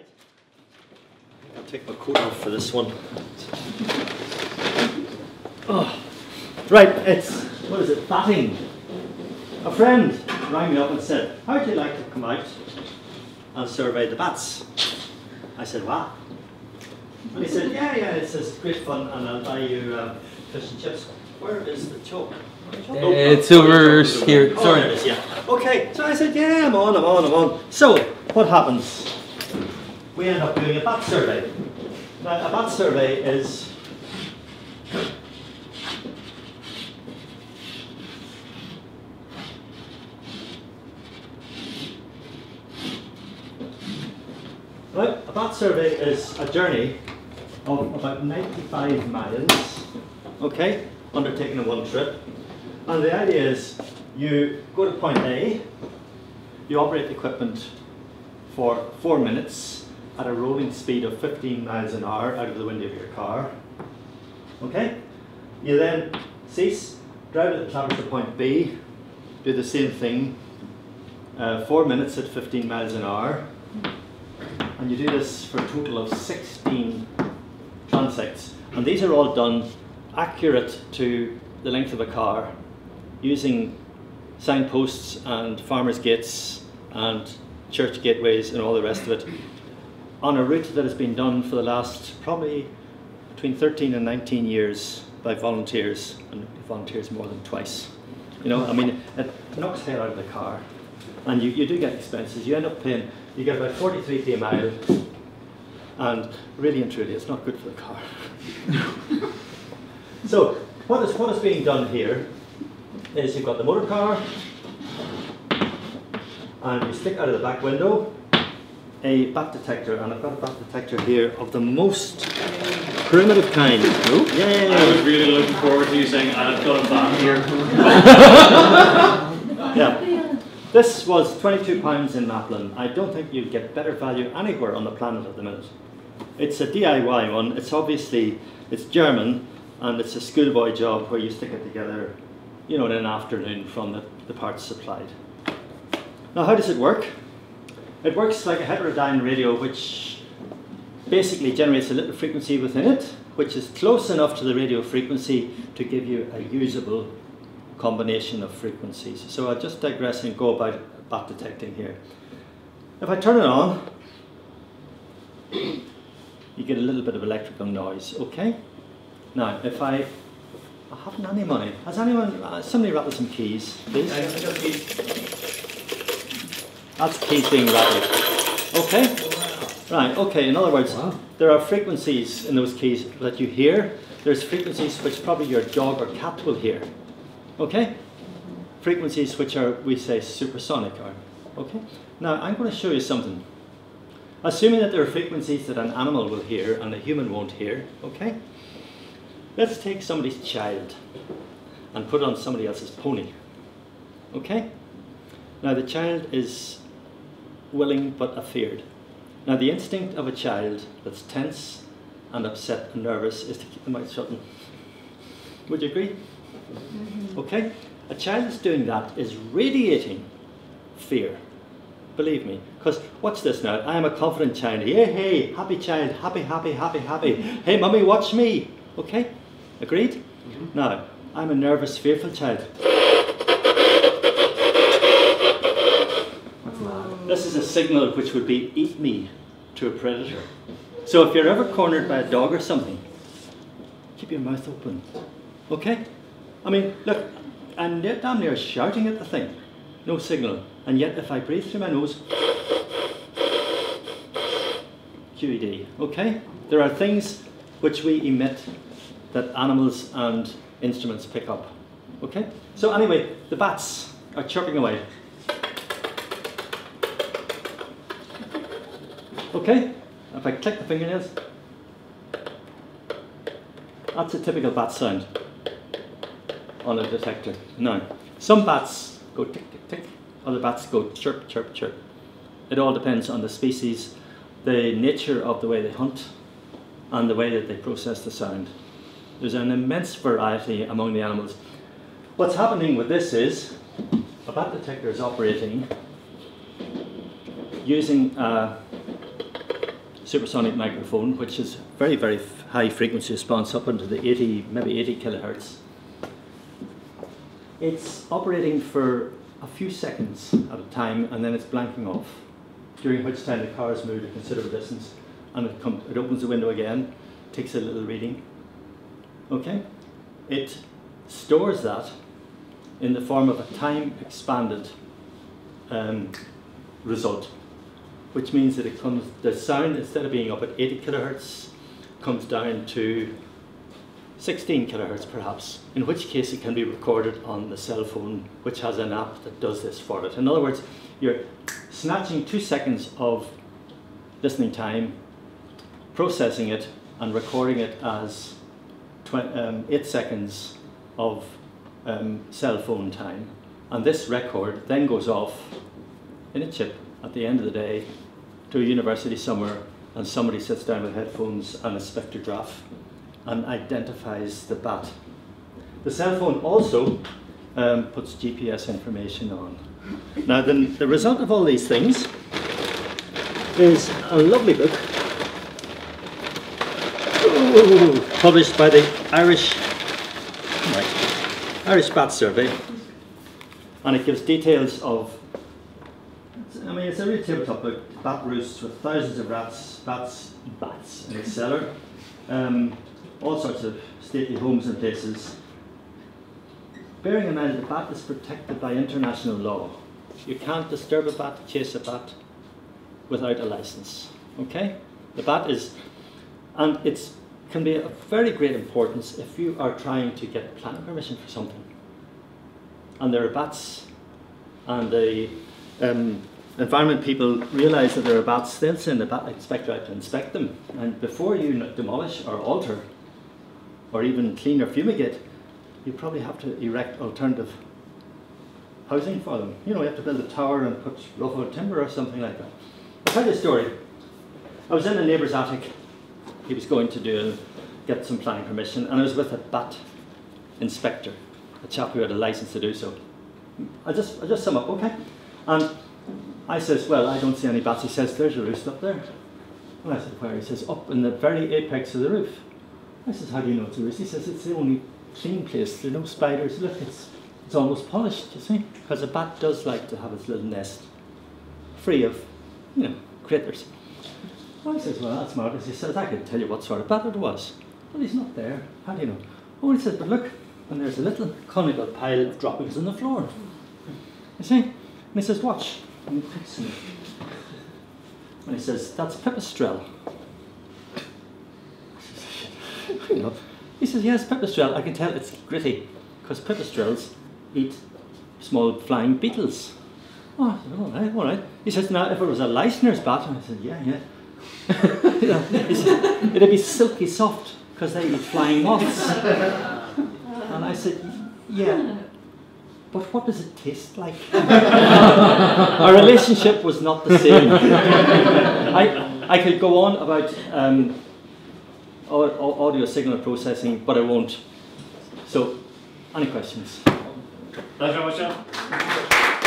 Right. I'll take my coat off for this one. Oh. Right, it's, what is it, batting. A friend rang me up and said, how would you like to come out and survey the bats? I said, wow. And he said, yeah, it's just great fun and I'll buy you fish and chips. Where is the chalk? It's over here. Oh, sorry. There it is, yeah. Okay, so I said, yeah, I'm on. So, what happens? We end up doing a bat survey. Now, a bat survey is a bat survey is a journey of about 95 miles, okay, undertaken in one trip. And the idea is you go to point A, you operate the equipment for 4 minutes at a rolling speed of 15 miles an hour out of the window of your car. Okay? You then cease, drive at the traverse to point B, do the same thing, 4 minutes at 15 miles an hour, and you do this for a total of 16 transects. And these are all done accurate to the length of a car, using signposts and farmers' gates and church gateways and all the rest of it, on a route that has been done for the last probably between 13 and 19 years by volunteers, and volunteers more than twice. You know, I mean, it knocks hair out of the car, and you do get expenses. You end up paying, you get about 43p a mile, and really and truly, it's not good for the car. So, what is being done here is you've got the motor car, and you stick out of the back window a bat detector, and I've got a bat detector here of the most primitive kind. Oh, yay. I was really looking forward to you saying, I've got a bat here. Yeah. This was £22 in Maplin. I don't think you'd get better value anywhere on the planet at the minute. It's a DIY one. It's obviously, it's German, and it's a schoolboy job where you stick it together, you know, in an afternoon from the parts supplied. Now, how does it work? It works like a heterodyne radio, which basically generates a little frequency within it, which is close enough to the radio frequency to give you a usable combination of frequencies. So I'll just digress and go about bat detecting here. If I turn it on, you get a little bit of electrical noise, okay? Now, if I haven't any money. Has anyone, somebody rattled some keys, please? I got keys. That's keys being rattled. Okay? Right, okay, in other words, wow. There are frequencies in those keys that you hear. There's frequencies which probably your dog or cat will hear. Okay? Frequencies which are, we say, supersonic. Okay? Now, I'm going to show you something. Assuming that there are frequencies that an animal will hear and a human won't hear, okay? Let's take somebody's child and put it on somebody else's pony, okay? Now the child is willing but afeared. Now the instinct of a child that's tense and upset and nervous is to keep the mouth shut. Would you agree? Okay? A child that's doing that is radiating fear. Believe me, because watch this now. I am a confident child. Yeah, hey, happy child, happy. Hey, mummy, watch me. Okay? Agreed? Mm-hmm. Now, I'm a nervous, fearful child. Oh. This is a signal which would be eat me to a predator. So if you're ever cornered by a dog or something, keep your mouth open. Okay? I mean, look, I'm damn near shouting at the thing. No signal. And yet if I breathe through my nose, QED. Okay? There are things which we emit that animals and instruments pick up, okay? So anyway, the bats are chirping away. Okay, if I click the fingernails, that's a typical bat sound on a detector. Now, some bats go tick, tick, tick, other bats go chirp, chirp, chirp. It all depends on the species, the nature of the way they hunt, and the way that they process the sound. There's an immense variety among the animals. What's happening with this is a bat detector is operating using supersonic microphone, which is very, very high frequency response, up into the 80, maybe 80 kilohertz. It's operating for a few seconds at a time, and then it's blanking off, during which time the car is moved a considerable distance, and it opens the window again, takes a little reading. Okay? It stores that in the form of a time-expanded result, which means that it comes, the sound, instead of being up at 80 kilohertz, comes down to 16 kilohertz perhaps, in which case it can be recorded on the cell phone, which has an app that does this for it. In other words, you're snatching 2 seconds of listening time, processing it, and recording it as 8 seconds of cell phone time. And this record then goes off in a chip at the end of the day to a university somewhere, and somebody sits down with headphones and a spectrograph and identifies the bat. The cell phone also puts GPS information on. Now then, the result of all these things is a lovely book published by the Irish Bat Survey, and it gives details of, I mean, it's a real tabletop book. Bat roosts with thousands of bats in its cellar. All sorts of stately homes and places. Bearing in mind that the bat is protected by international law. You can't disturb a bat, chase a bat, without a license. Okay? The bat is, and it can be of very great importance if you are trying to get planning permission for something. And there are bats, and the environment people realise that there are bats, they'll send the bat inspector out to inspect them. And before you demolish or alter, or even clean or fumigate, you probably have to erect alternative housing for them. You know, you have to build a tower and put rough old timber or something like that. I'll tell you a story. I was in a neighbour's attic. He was going to get some planning permission, and I was with a bat inspector, a chap who had a licence to do so. I just sum up, okay? And I says, well, I don't see any bats. He says, there's a roost up there. And I said, where? He says, up in the very apex of the roof. I says, how do you know it's a roost? He says, it's the only clean place. There are no spiders. Look, it's almost polished, you see? Because a bat does like to have its little nest free of, you know, critters. Well, I says, well, that's marvellous. He says, I can tell you what sort of bat it was. Well, he's not there. How do you know? Oh, he says, but look, and there's a little conical pile of droppings on the floor. You see? And he says, watch. And he picks him. And he says, that's pipistrelle. He says, yes, pipistrelle. I can tell it's gritty, because pipistrelles eat small flying beetles. Oh, I said, all right, all right. He says, now, if it was a Leisner's bat, and I said, yeah, yeah. You know, he said, it'd be silky soft, because they eat flying moths. And I said, yeah, but what does it taste like? Our relationship was not the same. I could go on about audio signal processing, but I won't. So, any questions? Thanks very much, John.